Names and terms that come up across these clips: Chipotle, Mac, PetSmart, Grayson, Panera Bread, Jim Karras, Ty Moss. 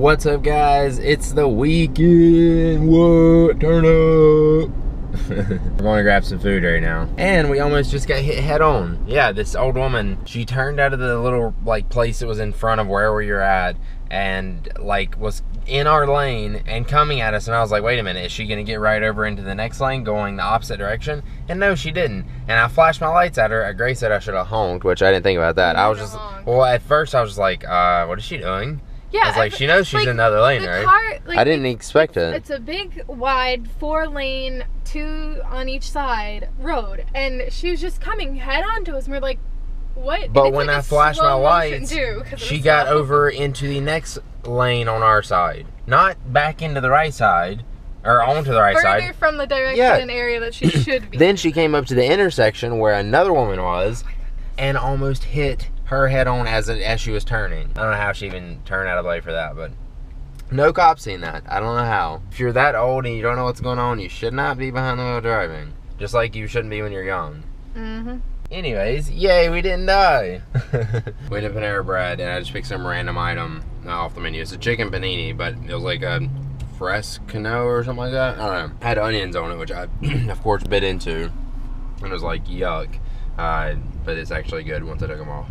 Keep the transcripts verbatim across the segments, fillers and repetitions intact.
What's up, guys? It's the weekend. What? Turn up. I'm going to grab some food right now. And we almost just got hit head on. Yeah, this old woman, she turned out of the little like place that was in front of where we were at, and like was in our lane and coming at us, and I was like, wait a minute, is she gonna get right over into the next lane going the opposite direction? And no, she didn't. And I flashed my lights at her. Grace said I should have honked, which I didn't think about that. I was just, well, at first I was like, uh, what is she doing? Yeah, I was like, she knows she's like, in another lane, right? Car, like, I didn't expect it. It's a big, wide, four-lane, two on each side road, and she was just coming head on to us, and we're like, what? But when I flashed my lights, she got over into the next lane on our side, not back into the right side. Or onto the right side. Further from the direction and area that she should be. Then she came up to the intersection where another woman was, and almost hit her head on as it, as she was turning. I don't know how she even turned out of the way for that, but no cop seen that. I don't know how. If you're that old and you don't know what's going on, you should not be behind the wheel driving. Just like you shouldn't be when you're young. Mm-hmm. Anyways, yay, we didn't die. We did Panera Bread, and I just picked some random item off the menu. It's a chicken panini, but it was like a frescano or something like that. I don't know. It had onions on it, which I, of course, bit into. And it was like, yuck. Uh, but it's actually good once I took them off.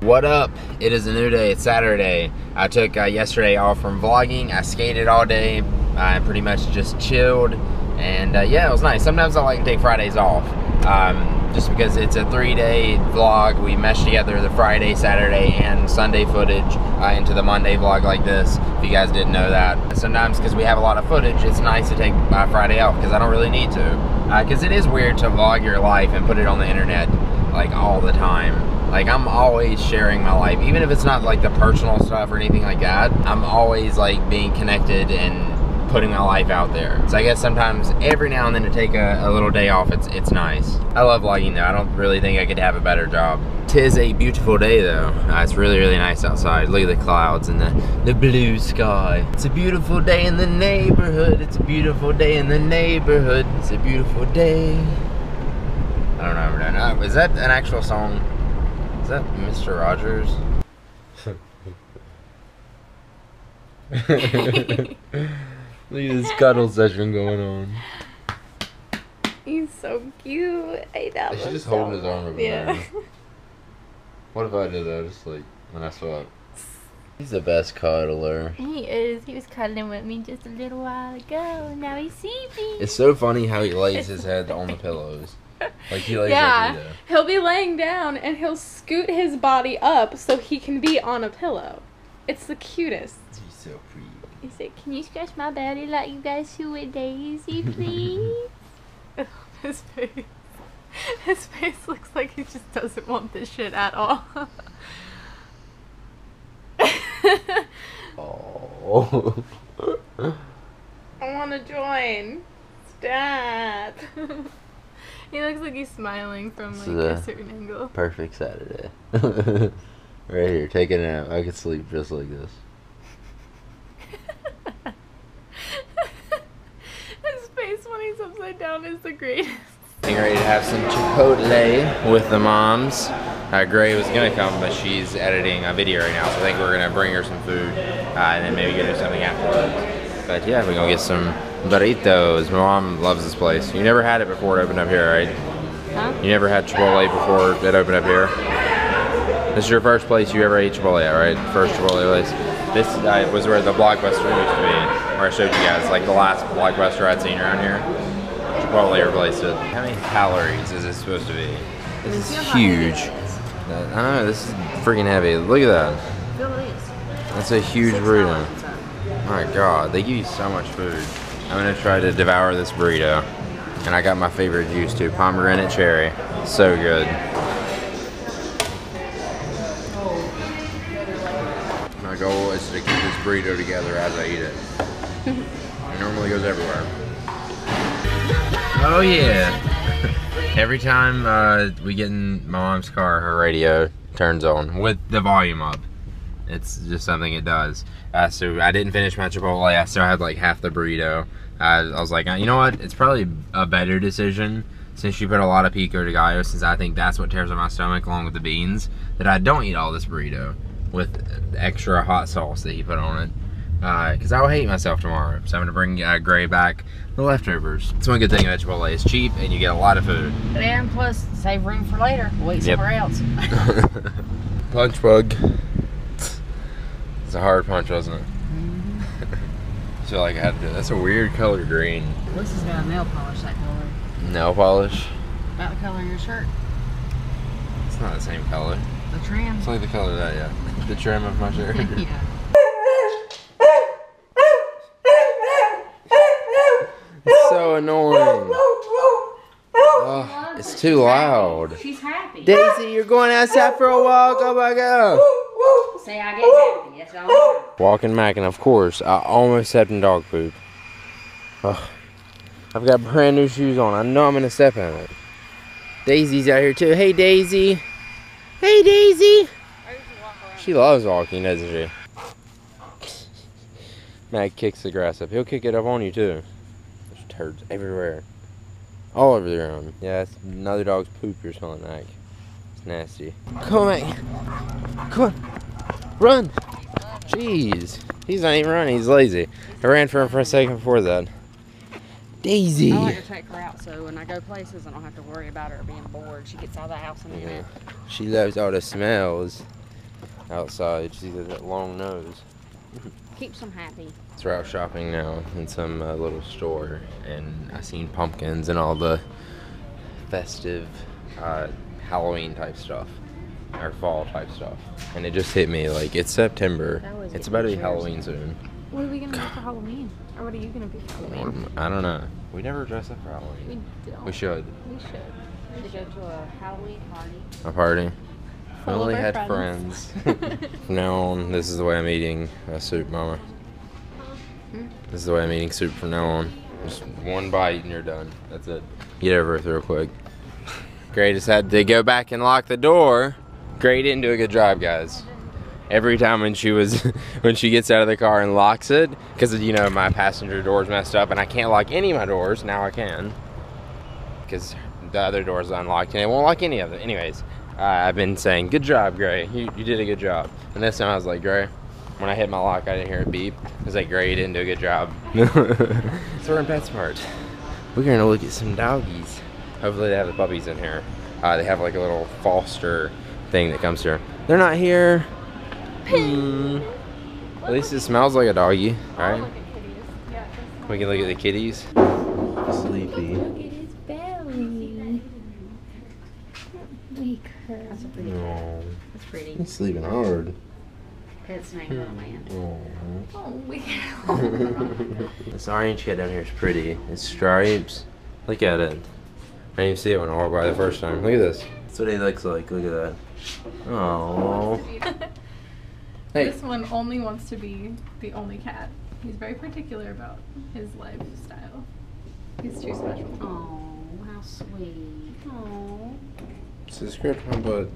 What up? It is a new day. It's Saturday. I took uh, yesterday off from vlogging. I skated all day. I pretty much just chilled, and uh, yeah, it was nice. Sometimes I like to take Fridays off, um, just because it's a three-day vlog. We mesh together the Friday, Saturday, and Sunday footage uh, into the Monday vlog like this, if you guys didn't know that. Sometimes, because we have a lot of footage, it's nice to take uh, Friday off, because I don't really need to, because uh, it is weird to vlog your life and put it on the internet like all the time. Like, I'm always sharing my life. Even if it's not, like, the personal stuff or anything like that, I'm always, like, being connected and putting my life out there. So I guess sometimes, every now and then, to take a, a little day off, it's it's nice. I love vlogging, though. I don't really think I could have a better job. Tis a beautiful day, though. Uh, it's really, really nice outside. Look at the clouds and the, the blue sky. It's a beautiful day in the neighborhood. It's a beautiful day in the neighborhood. It's a beautiful day. I don't know. I don't know. Is that an actual song? Is that Mister Rogers? Look at this cuddle session going on. He's so cute. I know. She's just so holding his arm over yeah. there. What if I did that? Just like when I saw it. He's the best cuddler. He is. He was cuddling with me just a little while ago. Now he sees me. It's so funny how he lays his head on the pillows. Like he lays yeah, up he'll be laying down and he'll scoot his body up so he can be on a pillow. It's the cutest. He's so pretty. He said, "Can you scratch my belly like you guys do with Daisy, please?" His face. His face looks like he just doesn't want this shit at all. Oh. I want to join. Stop. He looks like he's smiling from like a, a certain angle. Perfect Saturday. Right here, take a nap. I could sleep just like this. His face when he's upside down is the greatest. Getting ready to have some Chipotle with the moms. Uh, Gray was gonna come, but she's editing a video right now, so I think we're gonna bring her some food uh, and then maybe get her something afterwards. But yeah, we're gonna get some burritos. My mom loves this place. You never had it before it opened up here, right? Huh? You never had Chipotle before it opened up here? This is your first place you ever ate Chipotle at, right? First yeah. Chipotle place. This uh, was where the Blockbuster used to be, where I showed you guys, like the last Blockbuster I'd seen around here. Chipotle replaced it. How many calories is it supposed to be? This is huge. I don't know, this is freaking heavy. Look at that. That's a huge burrito. My God, they give you so much food. I'm gonna try to devour this burrito. And I got my favorite juice too, pomegranate cherry. So good. My goal is to keep this burrito together as I eat it. It normally goes everywhere. Oh yeah. Every time uh, we get in my mom's car, her radio turns on with the volume up. It's just something it does. Uh, so I didn't finish my Chipotle. I still had like half the burrito. Uh, I was like, you know what? It's probably a better decision since she put a lot of pico de gallo, since I think that's what tears up my stomach along with the beans, that I don't eat all this burrito. with extra hot sauce that he put on it, because uh, I'll hate myself tomorrow. So I'm gonna bring uh, Gray back the leftovers. It's one good thing about Chipotle, it's cheap and you get a lot of food. And plus, save room for later. We'll eat yep. somewhere else. Punch bug. It's a hard punch, wasn't it? Mm-hmm. So like I had to do it. That's a weird color green. This is got a nail polish that color. Nail polish? About the color of your shirt. It's not the same color. The trim. It's like the color of that, yeah. The trim of my shirt. Yeah. It's so annoying. Oh, it's too loud. She's happy. Daisy, you're going outside for a walk. Oh my god. Say I get happy. That's all. Walking Mac, and of course, I almost stepped in dog poop. Oh, I've got brand new shoes on. I know I'm gonna step in it. Daisy's out here too. Hey Daisy. Hey Daisy. She loves walking, doesn't she? Mac kicks the grass up. He'll kick it up on you too. There's turds everywhere. All over the ground. Yeah, that's another dog's poop you're smelling, Mac. It's nasty. Come on, Mac. Come on. Run! Jeez. He's not even running, he's lazy. I ran for him for a second before that. Daisy! I like to take her out so when I go places I don't have to worry about her being bored. She gets out of the house in a minute. Yeah. She loves all the smells outside. She's got that long nose. Keeps them happy. So we're out shopping now in some uh, little store, and I seen pumpkins and all the festive uh, Halloween type stuff. Or fall type stuff, and it just hit me like it's September. It's about to be Halloween soon. What are we gonna do for Halloween? Or what are you gonna be for Halloween? I don't know. We never dress up for Halloween. We don't. We should. We should. We should go to a Halloween party. A party. I only had friends. From now on, this is the way I'm eating uh, soup, Mama. Hmm? This is the way I'm eating soup from now on. Just one bite and you're done. That's it. Get over it real quick. Gray just had to go back and lock the door. Gray didn't do a good job, guys. Every time when she was, when she gets out of the car and locks it, because you know my passenger door's messed up and I can't lock any of my doors. Now I can, because the other door's unlocked and it won't lock any of it. Anyways, uh, I've been saying, good job, Gray. You, you did a good job. And this time I was like, Gray. When I hit my lock, I didn't hear it beep. I was like, Gray, you didn't do a good job. So we're in PetSmart. We're gonna look at some doggies. Hopefully they have the puppies in here. Uh, they have like a little foster thing that comes here. They're not here. Mm. At least it smells like a doggy. All right. We can look at the kitties. Sleepy. Look at his belly. Wake her. That's pretty. That's pretty. He's sleeping hard. That's my little man. Oh, weird. This orange kid down here is pretty. It's stripes. Look at it. I didn't even see it when I walked by the first time. Look at this. That's what he looks like. Look at that. Oh. Hey. This one only wants to be the only cat. He's very particular about his lifestyle. He's too special. Oh, how sweet. Oh. It's his grip on butt.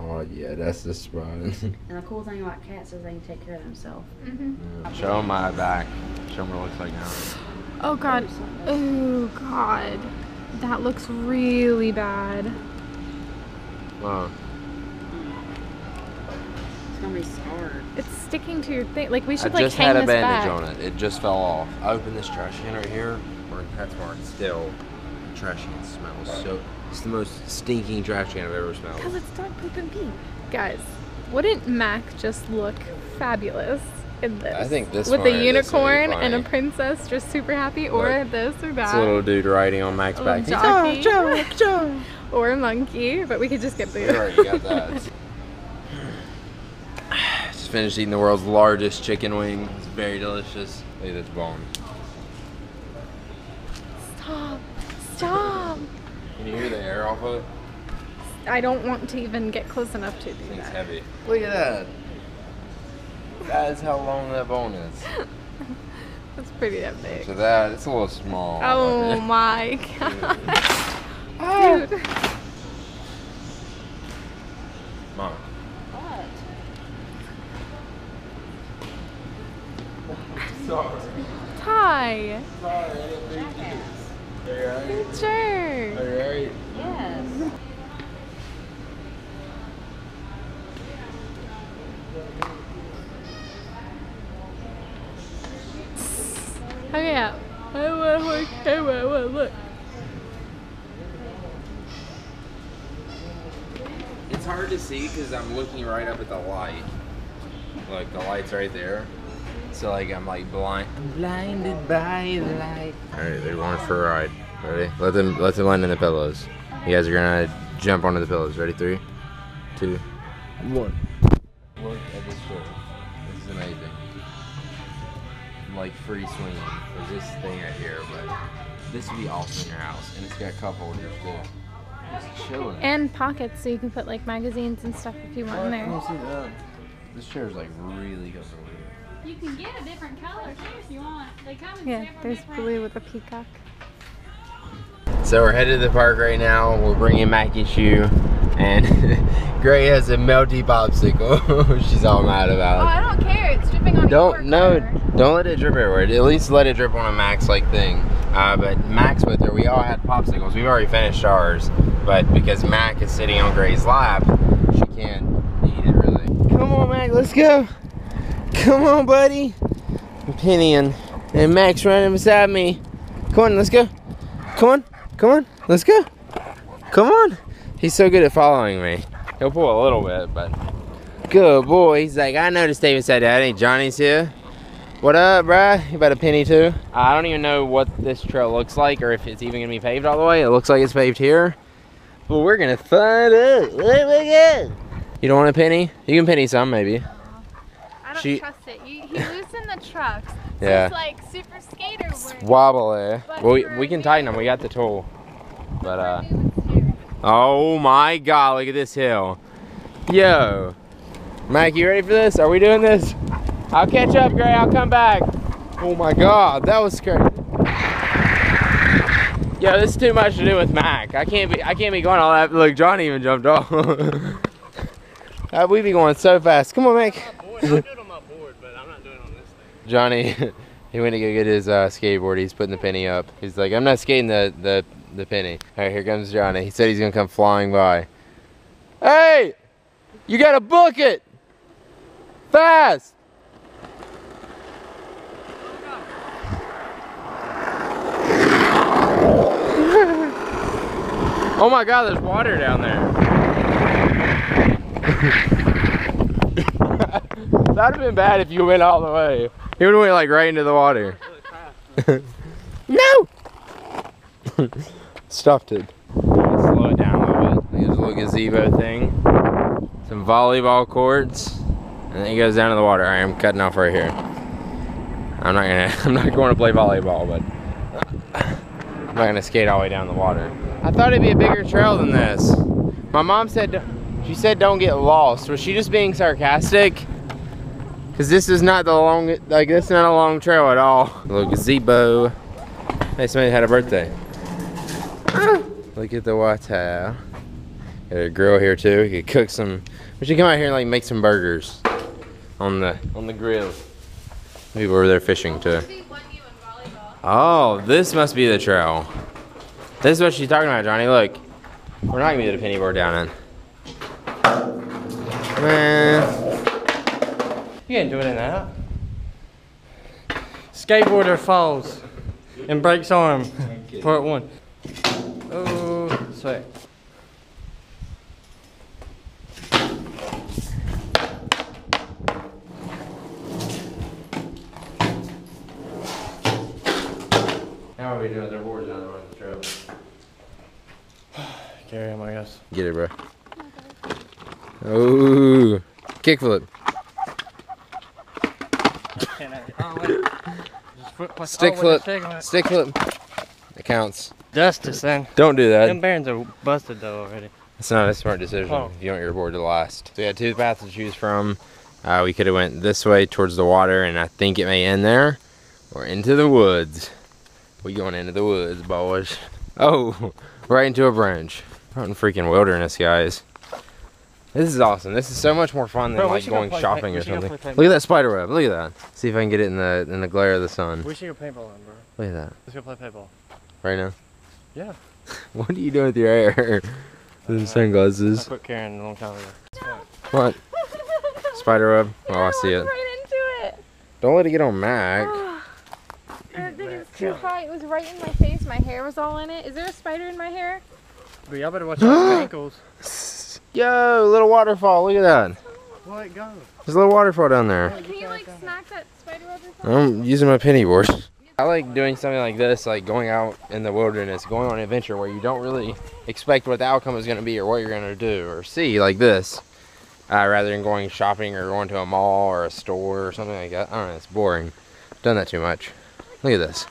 Oh yeah, that's the spot. And the cool thing about cats is they can take care of themselves. Mm-hmm. Yeah. Show him my back. Show him what it looks like now. Oh god. Oh god. That looks really bad. Wow. It's gonna be scarred. It's sticking to your thing. Like we should I like hang this back. I just had a bandage back. on it. It just fell off. I opened this trash can right here. We're in PetSmart still. The trash can smells so. It's the most stinking trash can I've ever smelled. Because it's dog poop and pee. Guys, wouldn't Mac just look fabulous in this? I think this with one, a unicorn and a princess, just super happy, or like, this or that. It's a little dude riding on Mac's back. Dog, dog, dog. Or a monkey, but we could just get food. Sure, you got that. Just finished eating the world's largest chicken wing. It's very delicious. Look at this bone. Stop! Stop! Can you hear the air off of it? I don't want to even get close enough to do that. It's heavy. Look at that. That is how long that bone is. That's pretty that big. So that, it's a little small. Oh my god. Oh. Dude. Mom. What? Sorry. Ty. Sorry, I didn't think you. Are you alright? You're a jerk. Are you alright? Yes. Hug it out. I don't want to hold the camera. I want to look. It's hard to see because I'm looking right up at the light. Like, the light's right there. So, like, I'm like blind. I'm blinded by the light. Alright, they're going for a ride. Ready? Let them, let them land in the pillows. You guys are going to jump onto the pillows. Ready? Three, two, one. Look at this show. This is amazing. Like free swinging. There's this thing right here, but this would be awesome in your house. And it's got cup holders too. Just chilling. And pockets so you can put like magazines and stuff if you want in there. I don't see that. This chair is like really good. You can get a different color too if you want. They come in yeah, there's different. Blue with a peacock. So we're headed to the park right now. We're bringing Mackie Shoe. And Gray has a melty popsicle. She's all mad about it. Oh, I don't care. It's dripping on Don't No, car. Don't let it drip everywhere. At least let it drip on a Max like thing. Uh, but Max with her, we all had popsicles. We've already finished ours. But because Mac is sitting on Gray's lap, she can't eat it really. Come on, Mac. Let's go. Come on, buddy. I'm pinning. And Mac's running beside me. Come on. Let's go. Come on. Come on. Let's go. Come on. He's so good at following me. He'll pull a little bit, but... Good boy. He's like, I noticed David said, Daddy, Johnny's here. What up, bruh? You about a penny, too? I don't even know what this trail looks like or if it's even going to be paved all the way. It looks like it's paved here. But we're going to find out. There we go. You don't want a penny? You can penny some, maybe. No. I don't she... trust it. You, he loosened the trucks. So yeah. It's like super skater work. Wobbly. But well, we, we can tighten them. We got the tool. But, uh... oh my god, look at this hill. Yo. Mike, you ready for this? Are we doing this? I'll catch up, Gray. I'll come back. Oh my god, that was crazy. Yo, this is too much to do with Mac. I can't be I can't be going all that. Look, Johnny even jumped off. We be going so fast. Come on, Mac. I'm doing it on my board, but I'm not doing it on this thing. Johnny, he went to go get his uh, skateboard. He's putting the penny up. He's like, I'm not skating the the the penny. All right, here comes Johnny. He said he's gonna come flying by. Hey, you gotta book it fast. Oh my god, there's water down there. That'd have been bad if you went all the way. He would have went like right into the water. No. Stuffed it. Slow it down a little bit. There's a little gazebo thing. Some volleyball courts. And then he goes down to the water. Alright, I'm cutting off right here. I'm not gonna I'm not going to play volleyball, but I'm not gonna skate all the way down the water. I thought it'd be a bigger trail than this. My mom said she said don't get lost. Was she just being sarcastic? Cause this is not the long like this is not a long trail at all. A little gazebo. Hey, somebody had a birthday. Look at the water. Got a grill here too. You could cook some. We should come out here and like make some burgers on the on the grill. People were there fishing too. Oh, this must be the trail. This is what she's talking about, Johnny. Look, we're not gonna get a penny board down in. Man, you ain't doing it now. Skateboarder falls and breaks arm. Part one. Oh, sorry. How are we doing? Their board's on the run of the trail. Carry him, I guess. Get it, bro. Oh, kickflip. Stick flip. Stick flip. It counts. Dust this thing. Don't do that. Them bearings are busted though already. It's not a smart decision. Oh. You want your board to last. So we had two paths to choose from. Uh, we could have went this way towards the water, and I think it may end there, or into the woods. We going into the woods, boys. Oh, right into a branch. We're out in freaking wilderness, guys. This is awesome. This is so much more fun than Bro, like going shopping or something. Look at that spider web. Look at that. See if I can get it in the in the glare of the sun. We should go paintball in, bro. Look at that. Let's go play paintball. Right now? Yeah. What are you doing with your hair? Those uh, sunglasses. I quit caring a long time ago. No. What? Spiderweb? Oh, I see it. Right into it. Don't let it get on Mac. I think too high. It was right in my face. My hair was all in it. Is there a spider in my hair? But y'all better watch out for ankles. Yo, little waterfall. Look at that. Let it go. There's a little waterfall down there. Can you like smack that spider waterfall? I'm using my penny board. I like doing something like this, like going out in the wilderness, going on an adventure where you don't really expect what the outcome is going to be or what you're going to do or see, like this, uh, rather than going shopping or going to a mall or a store or something like that. I don't know, it's boring. I've done that too much. Look at this.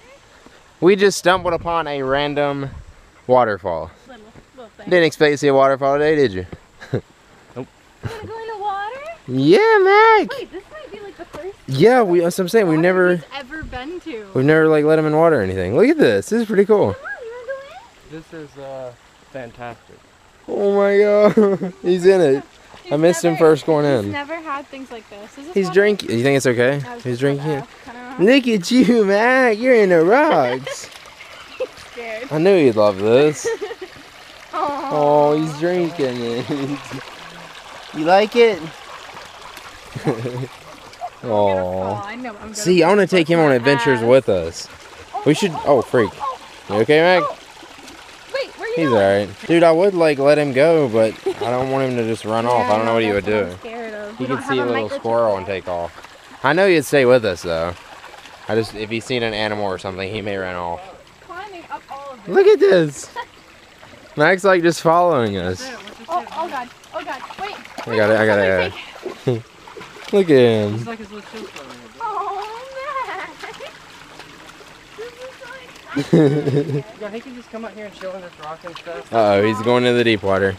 We just stumbled upon a random waterfall. Little, little thing. Didn't expect to see a waterfall today, did you? Nope. You want to go in the water? Yeah, Mac. Wait, this might be like the first. Yeah, we, that's what I'm saying. We've never... been to. We've never like let them in water or anything. Look at this. This is pretty cool. Come on, you wanna go in? This is uh fantastic. Oh my god. He's in it. He's I missed never, him first going in. He's never had things like this. Is this he's drinking. You think it's okay? He's drinking. It. Look at you, Mac. You're in the rocks. He's scared. I knew you'd love this. Oh, he's drinking it. You like it? Oh, I know I'm see, I want to take him on adventures ass. with us. Oh, we should. Oh, oh, oh freak! Oh, oh, you okay, Mac? Oh. Wait, where are you? He's going? Alright, dude. I would like let him go, but I don't want him to just run yeah, off. I don't know what he would do. He could see a little squirrel and take off. I know he'd stay with us though. I just, if he's seen an animal or something, he may run off. Climbing up all of it. Look at this. Mac's like just following us. Oh, oh god! Oh god! Wait! I got it! I got it! I got it. Look at him. He's like his little children. Oh, man. This is like... yeah, he can just come out here and chill in this rock and stuff. Uh-oh, he's going into the deep water.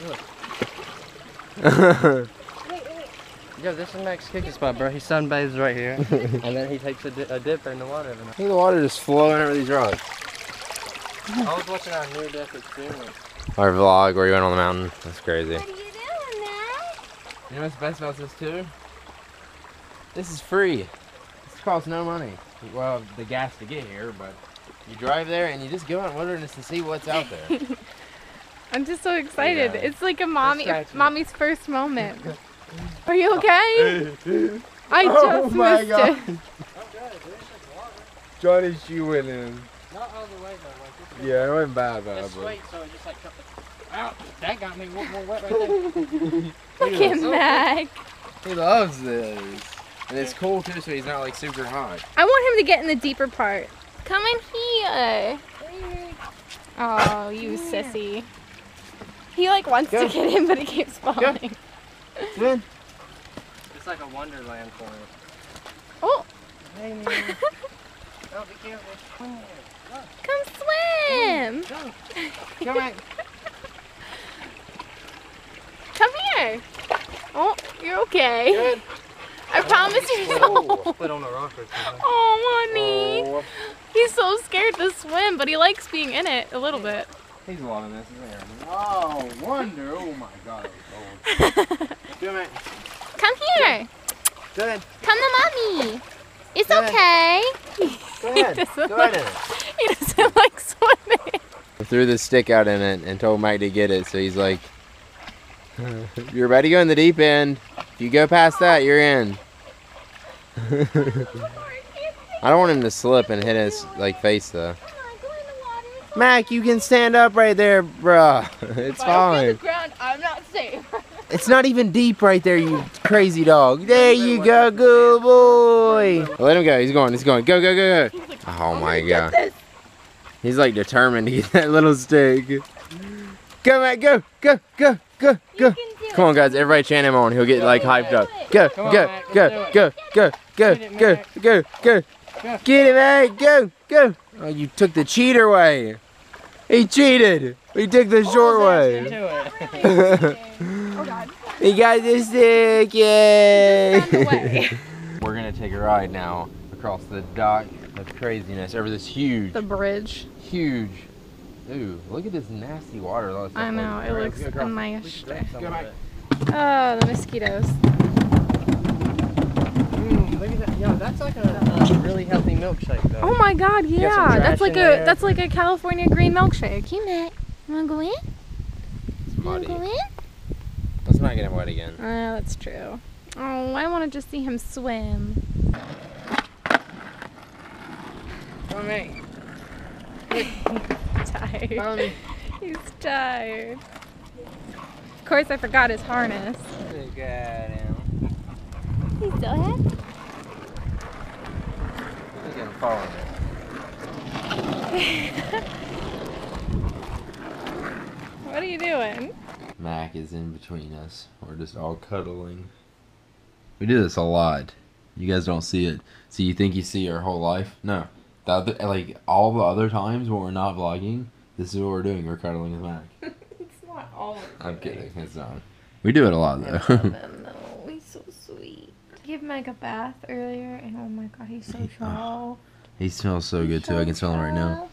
Wait, wait. Yo, this is Mac's kicking spot, bro. He sunbathes right here. And then he takes a, di a dip in the water. Look at the water just flowing over these rocks. I was watching our near-death experience. Our vlog where you went on the mountain. That's crazy. What are you doing, Mac? You know what's best about this, too? This is free. This costs no money. Well, the gas to get here, but you drive there and you just go out in wilderness and see what's out there. I'm just so excited. Yeah. It's like a mommy, mommy's first moment. Are you okay? I oh just my missed God. it. Johnny, she went in. Not all the way though. Like yeah, it wasn't bad though. It's sweet, so it just like cut the... Ow, that got me one more wet right there. Look at Mac. He loves this. And it's cool too, so he's not like super hot. I want him to get in the deeper part. Come in here. Oh, you yeah. sissy. He like wants Go. to get in, but he keeps falling. Go. It's like a wonderland for him. Oh! Hey, man. Oh, be careful. Come, Come swim! Come. Come on. Come here. Oh, you're okay. Good. I promise you no. Split on the rock or something. Oh, mommy. Oh. He's so scared to swim, but he likes being in it a little bit. He's loving this. Oh, wonder. Oh, my God. Do it. Come here. Go ahead. Come to mommy. It's Go okay. Go ahead. He doesn't, Go like, ahead. He doesn't like swimming. I threw the stick out in it and told Mike to get it, so he's like, you're about to go in the deep end. If you go past that, you're in. I don't want him to slip and hit his like face though. Mac, you can stand up right there, bruh. It's fine. I'm not safe. It's not even deep right there, you crazy dog. There you go, good boy. Let him go. He's going. He's going. Go, go, go, go. Oh my god. He's like determined to get that little stick. Go, Mac. Go, go, go. Go, go. Come on, guys. Everybody chant him on. He'll get, like, hyped up. Go, go, go, go, go, go, go, go, go, go. Get him, Mac. Go, go. Oh, you took the cheater way. He cheated. He took the short way. He got the stick. Yay. We're going to take a ride now across the dock of craziness over this huge. The bridge. Huge. Ooh, look at this nasty water. I know, it looks nice. Oh, the mosquitoes. Mm, look at that. Yo, that's like a, a really healthy milkshake, though. Oh my god, yeah. That's like a there. that's like a California green milkshake. Hey, Mac. You wanna go in? You wanna go in? Let's not get him wet again. Oh, uh, that's true. Oh, I wanna just see him swim. Come on, mate. Tired. Um, He's tired. Of course, I forgot his harness. Look at him. He's so happy. Look at him falling. What are you doing? Mac is in between us. We're just all cuddling. We do this a lot. You guys don't see it. So you think you see our whole life? No. The other, like all the other times when we're not vlogging, this is what we're doing. We're cuddling with Mac. It's not all. I'm kidding. It's not. We do it a lot though. I love him, though. He's so sweet. I gave Mac a bath earlier, and oh my god, he's so he, tall. Uh, he smells so good too. I can smell him right now.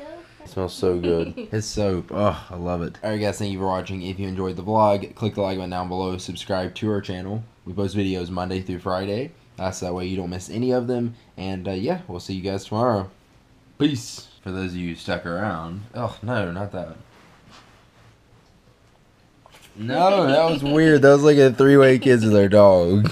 It smells so good. His soap. Oh, I love it. Alright guys, thank you for watching. If you enjoyed the vlog, click the like button down below. Subscribe to our channel. We post videos Monday through Friday. That's that way you don't miss any of them. And uh, yeah, we'll see you guys tomorrow. Peace. For those of you who stuck around. Oh, no, not that. No, that was weird. That was like a three-way kiss with our dog.